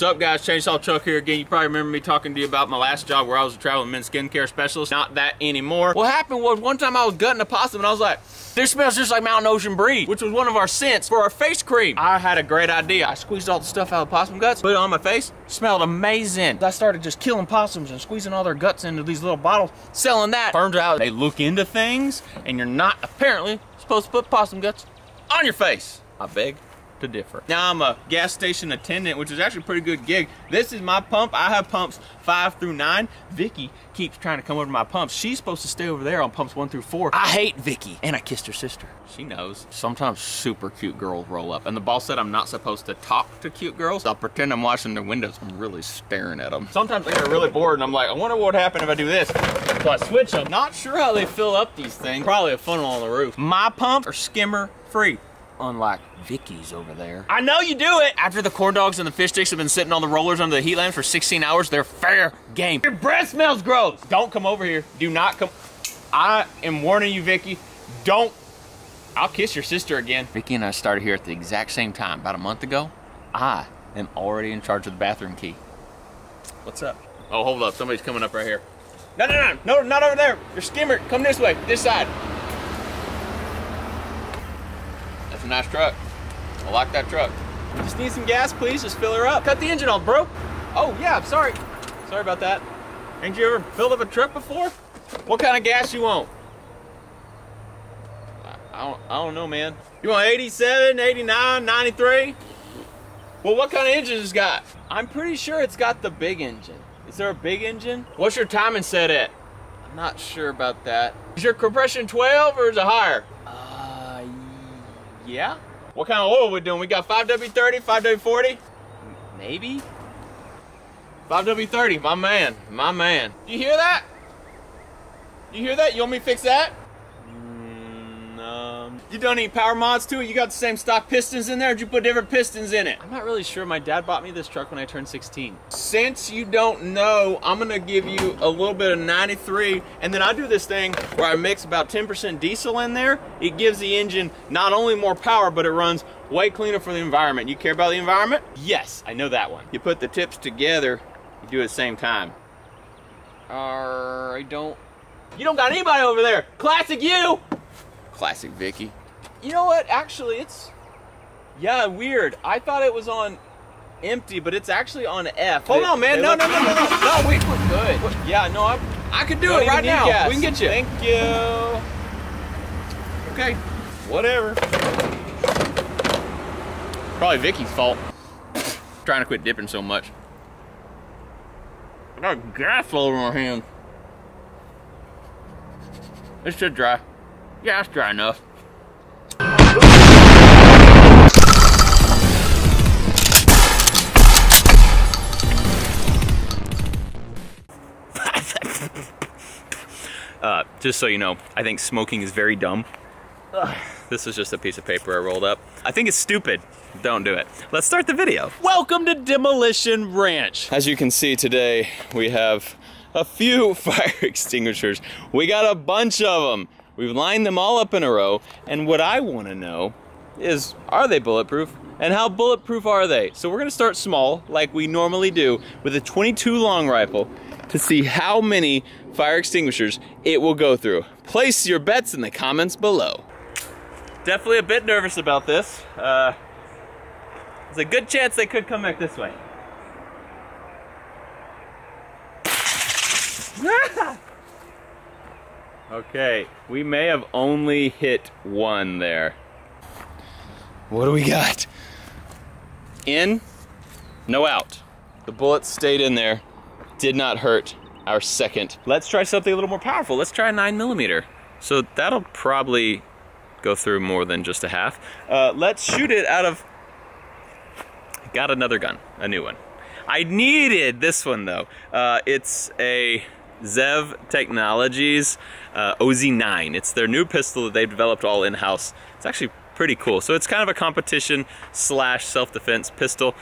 What's up guys, Chainsaw Chuck here again. You probably remember me talking to you about my last job where I was a traveling men's skincare specialist. Not that anymore. What happened was one time I was gutting a possum and I was like, this smells just like Mountain Ocean Breeze, which was one of our scents for our face cream. I had a great idea. I squeezed all the stuff out of possum guts, put it on my face, smelled amazing. I started just killing possums and squeezing all their guts into these little bottles, selling that. Turns out they look into things and you're not apparently supposed to put possum guts on your face. I beg to differ. Now I'm a gas station attendant, which is actually a pretty good gig. This is my pump. I have pumps 5 through 9. Vicky keeps trying to come over to my pumps. She's supposed to stay over there on pumps 1 through 4. I hate Vicky. And I kissed her sister. She knows. Sometimes super cute girls roll up. And the boss said I'm not supposed to talk to cute girls. So I'll pretend I'm watching their windows. I'm really staring at them. Sometimes they get really bored and I'm like, I wonder what would happen if I do this. So I switch them. Not sure how they fill up these things. Probably a funnel on the roof. My pumps are skimmer free. Unlike Vicky's over there. I know you do it! After the corn dogs and the fish sticks have been sitting on the rollers under the heat lamps for 16 hours, they're fair game. Your breath smells gross! Don't come over here. Do not come. I am warning you, Vicky. Don't. I'll kiss your sister again. Vicky and I started here at the exact same time, about a month ago. I am already in charge of the bathroom key. What's up? Oh, hold up. Somebody's coming up right here. No, no, no. No, not over there. Your skimmer. Come this way. This side. That's a nice truck. I like that truck. Just need some gas, please. Just fill her up. Cut the engine off, bro. Oh, yeah, I'm sorry. Sorry about that. Ain't you ever filled up a truck before? What kind of gas you want? I don't know, man. You want 87, 89, 93? Well, what kind of engine has it got? I'm pretty sure it's got the big engine. Is there a big engine? What's your timing set at? I'm not sure about that. Is your compression 12 or is it higher? Yeah? What kind of oil we doing? We got 5W30, 5W40? Maybe? 5W30, my man, my man. You hear that? You hear that? You want me to fix that? You don't need power mods to it? You got the same stock pistons in there or did you put different pistons in it? I'm not really sure. My dad bought me this truck when I turned 16. Since you don't know, I'm gonna give you a little bit of 93 and then I do this thing where I mix about 10% diesel in there. It gives the engine not only more power but it runs way cleaner for the environment. You care about the environment? Yes, I know that one. You put the tips together, you do it at the same time. You don't got anybody over there! Classic you! Classic Vicky. You know what? Actually, it's weird. I thought it was on empty, but it's actually on F. Hold on, man. No, no, no, no, no. No, we're good. What? Yeah, no, I could do it right now. Gas. We can get you. Thank you. Okay. Whatever. Probably Vicky's fault. Trying to quit dipping so much. I got gas all over my hand. It's too dry. Yeah, that's dry enough. Just so you know, I think smoking is very dumb. This is just a piece of paper I rolled up. I think it's stupid. Don't do it. Let's start the video. Welcome to Demolition Ranch. As you can see today, we have a few fire extinguishers. We got a bunch of them. We've lined them all up in a row, and what I want to know is, are they bulletproof? And how bulletproof are they? So we're going to start small, like we normally do, with a .22 long rifle to see how many fire extinguishers it will go through. Place your bets in the comments below. Definitely a bit nervous about this. There's a good chance they could come back this way. Okay, we may have only hit one there. What do we got? In, no out. The bullet stayed in there, did not hurt our second. Let's try something a little more powerful. Let's try a 9mm. So that'll probably go through more than just a half. Let's shoot it out of, got another gun, a new one. I needed this one though. It's a ZEV Technologies OZ9. It's their new pistol that they've developed all in-house. It's actually pretty cool. So it's kind of a competition / self-defense pistol.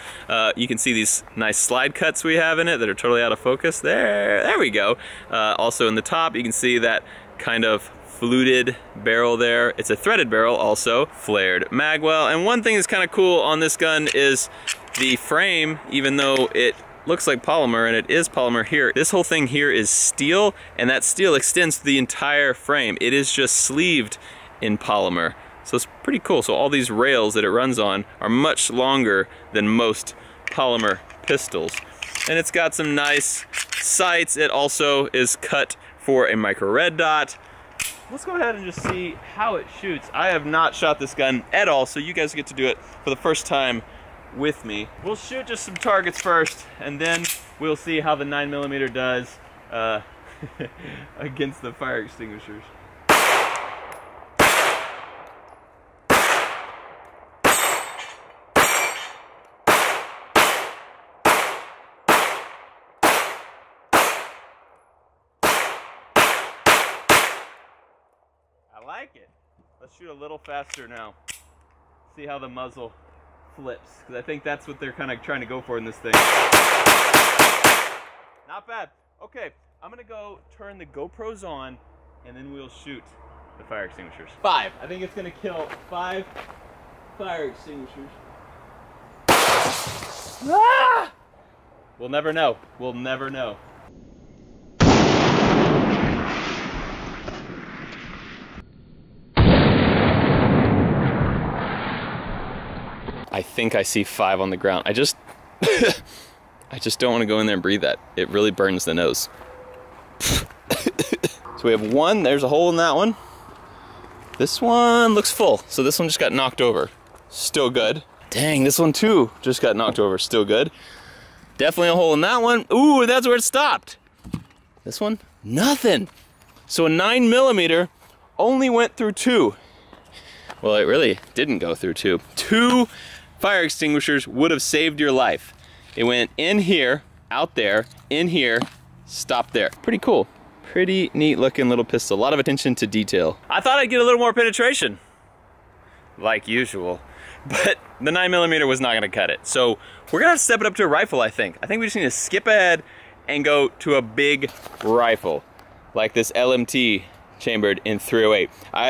You can see these nice slide cuts we have in it that are totally out of focus. There we go. Also in the top, you can see that kind of fluted barrel there. It's a threaded barrel also, flared magwell. And one thing that's kind of cool on this gun is the frame, even though it looks like polymer, and it is polymer here, this whole thing here is steel, and that steel extends to the entire frame. It is just sleeved in polymer. So it's pretty cool. So all these rails that it runs on are much longer than most polymer pistols. And it's got some nice sights. It also is cut for a micro red dot. Let's go ahead and just see how it shoots. I have not shot this gun at all, so you guys get to do it for the first time with me. We'll shoot just some targets first, and then we'll see how the 9mm does against the fire extinguishers. I like it. Let's shoot a little faster now. See how the muzzle flips, because I think that's what they're kind of trying to go for in this thing. Not bad. Okay, I'm gonna go turn the GoPros on, and then we'll shoot the fire extinguishers. 5. I think it's gonna kill 5 fire extinguishers. Ah! We'll never know. We'll never know. I think I see 5 on the ground. I just don't want to go in there and breathe that. It really burns the nose. So we have one, there's a hole in that one. This one looks full, so this one just got knocked over. Still good. Dang, this one too just got knocked over, still good. Definitely a hole in that one. Ooh, that's where it stopped. This one, nothing. So a 9mm only went through 2. Well, it really didn't go through 2. 2 fire extinguishers would have saved your life. It went in here, out there, in here, stopped there. Pretty cool. Pretty neat looking little pistol. A lot of attention to detail. I thought I'd get a little more penetration, like usual, but the 9mm was not gonna cut it. So we're gonna have to step it up to a rifle, I think. I think we just need to skip ahead and go to a big rifle, like this LMT chambered in .308.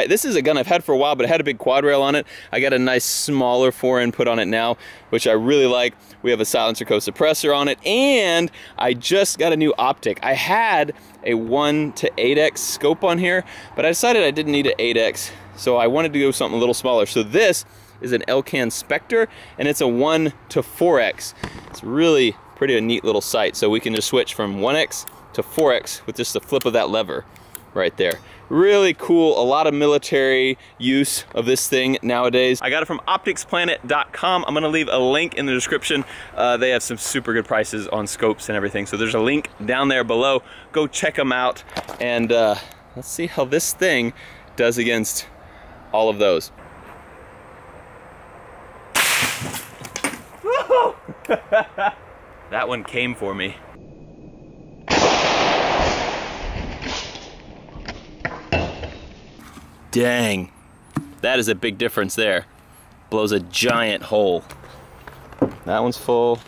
This is a gun I've had for a while, but it had a big quad rail on it. I got a nice smaller 4-in put on it now, which I really like. We have a Silencer Co suppressor on it, and I just got a new optic. I had a 1-8x scope on here, but I decided I didn't need an 8x, so I wanted to go something a little smaller. So this is an Elcan Spectre, and it's a 1-4x. It's really pretty a neat little sight, so we can just switch from 1x to 4x with just the flip of that lever right there. Really cool, a lot of military use of this thing nowadays. I got it from OpticsPlanet.com. I'm gonna leave a link in the description. They have some super good prices on scopes and everything, so there's a link down there below. Go check them out, and let's see how this thing does against all of those. That one came for me. Dang, that is a big difference there. Blows a giant hole. That one's full,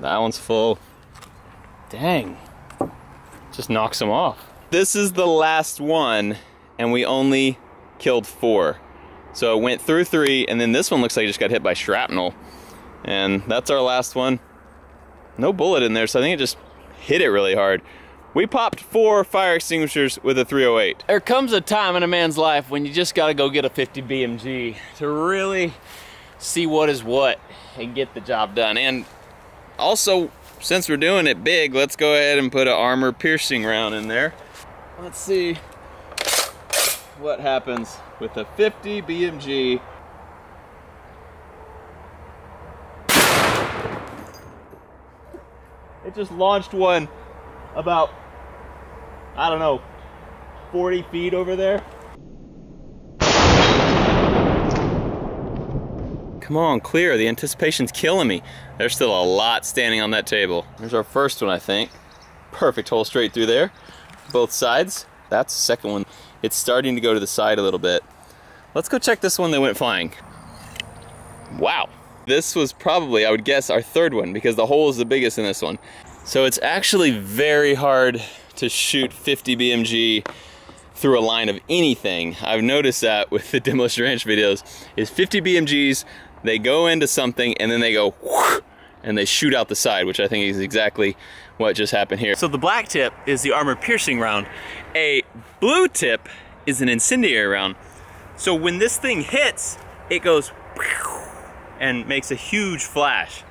that one's full. Dang, just knocks them off. This is the last one, and we only killed 4. So it went through 3, and then this one looks like it just got hit by shrapnel. And that's our last one. No bullet in there, so I think it just hit it really hard. We popped 4 fire extinguishers with a .308. There comes a time in a man's life when you just gotta go get a 50 BMG to really see what is what and get the job done. And also, since we're doing it big, let's go ahead and put an armor piercing round in there. Let's see what happens with a 50 BMG. It just launched one about, I don't know, 40 feet over there. Come on, clear. The anticipation's killing me. There's still a lot standing on that table. There's our first one, I think. Perfect hole straight through there. Both sides. That's the second one. It's starting to go to the side a little bit. Let's go check this one that went flying. Wow. This was probably, I would guess, our third one, because the hole is the biggest in this one. So it's actually very hard to shoot 50 BMG through a line of anything. I've noticed that with the Demolition Ranch videos is 50 BMGs, they go into something and then they go whoosh, and they shoot out the side, which I think is exactly what just happened here. So the black tip is the armor piercing round. A blue tip is an incendiary round. So when this thing hits, it goes and makes a huge flash.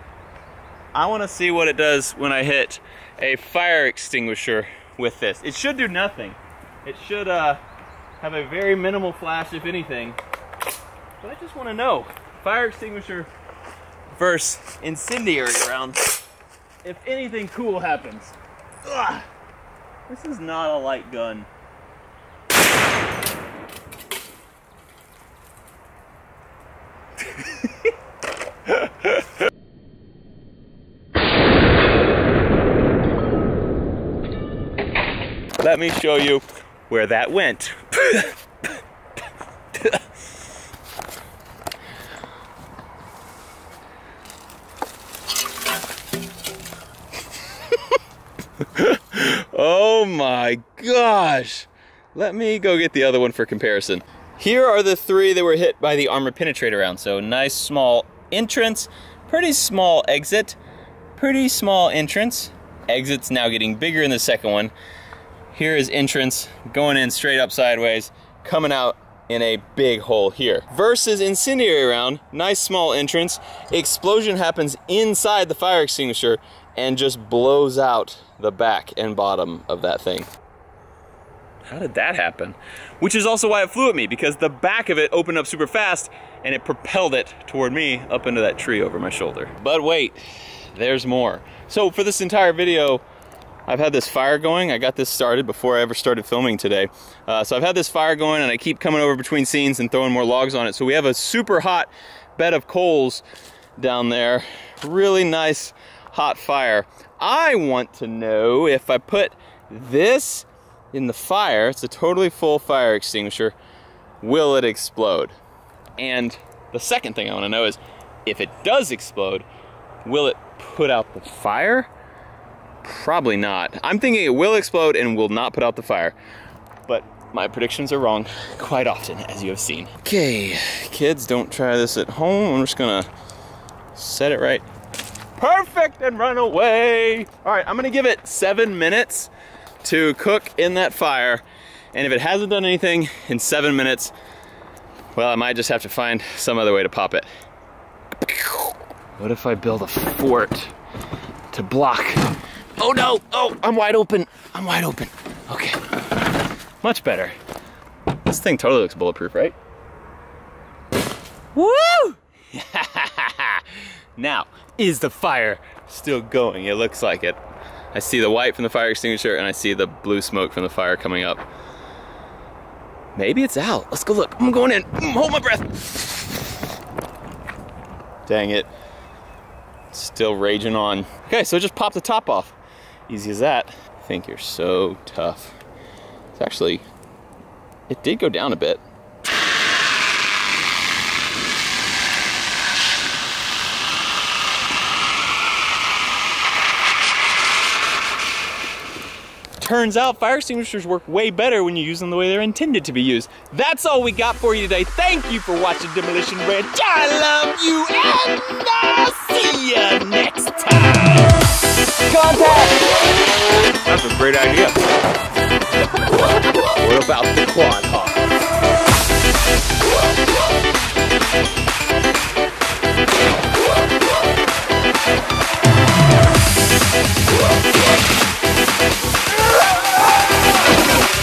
I want to see what it does when I hit a fire extinguisher with this. It should do nothing. It should have a very minimal flash, if anything. But I just want to know, fire extinguisher versus incendiary rounds, if anything cool happens. Ugh. This is not a light gun. Let me show you where that went. Oh my gosh. Let me go get the other one for comparison. Here are the three that were hit by the armor penetrator round. So nice small entrance, pretty small exit, pretty small entrance. Exit's now getting bigger in the second one. Here is entrance, going in straight up sideways, coming out in a big hole here. Versus incendiary round, nice small entrance, explosion happens inside the fire extinguisher and just blows out the back and bottom of that thing. How did that happen? Which is also why it flew at me, because the back of it opened up super fast and it propelled it toward me up into that tree over my shoulder. But wait, there's more. So for this entire video, I've had this fire going. I got this started before I ever started filming today. So I've had this fire going and I keep coming over between scenes and throwing more logs on it. So we have a super hot bed of coals down there. Really nice hot fire. I want to know if I put this in the fire, it's a totally full fire extinguisher, will it explode? And the second thing I want to know is, if it does explode, will it put out the fire? Probably not. I'm thinking it will explode and will not put out the fire. But my predictions are wrong quite often, as you have seen. Okay, kids, don't try this at home. I'm just gonna set it right. Perfect, and run away. All right, I'm gonna give it 7 minutes to cook in that fire. And if it hasn't done anything in 7 minutes, well, I might just have to find some other way to pop it. What if I build a fort to block? Oh no, oh, I'm wide open. I'm wide open. Okay, much better. This thing totally looks bulletproof, right? Woo! Now, is the fire still going? It looks like it. I see the white from the fire extinguisher and I see the blue smoke from the fire coming up. Maybe it's out. Let's go look. I'm going in. Hold my breath. Dang it. Still raging on. Okay, so just pop the top off. Easy as that. I think you're so tough. It's actually, it did go down a bit. Turns out fire extinguishers work way better when you use them the way they're intended to be used. That's all we got for you today. Thank you for watching Demolition Ranch. I love you and I'll see you next time. Contact! That's a great idea. What about the quad hawk?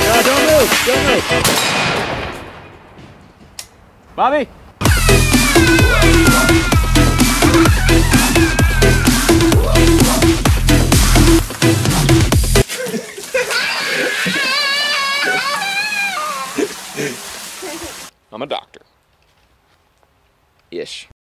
No, don't move! Don't move! Bobby! I'm a doctor. Ish.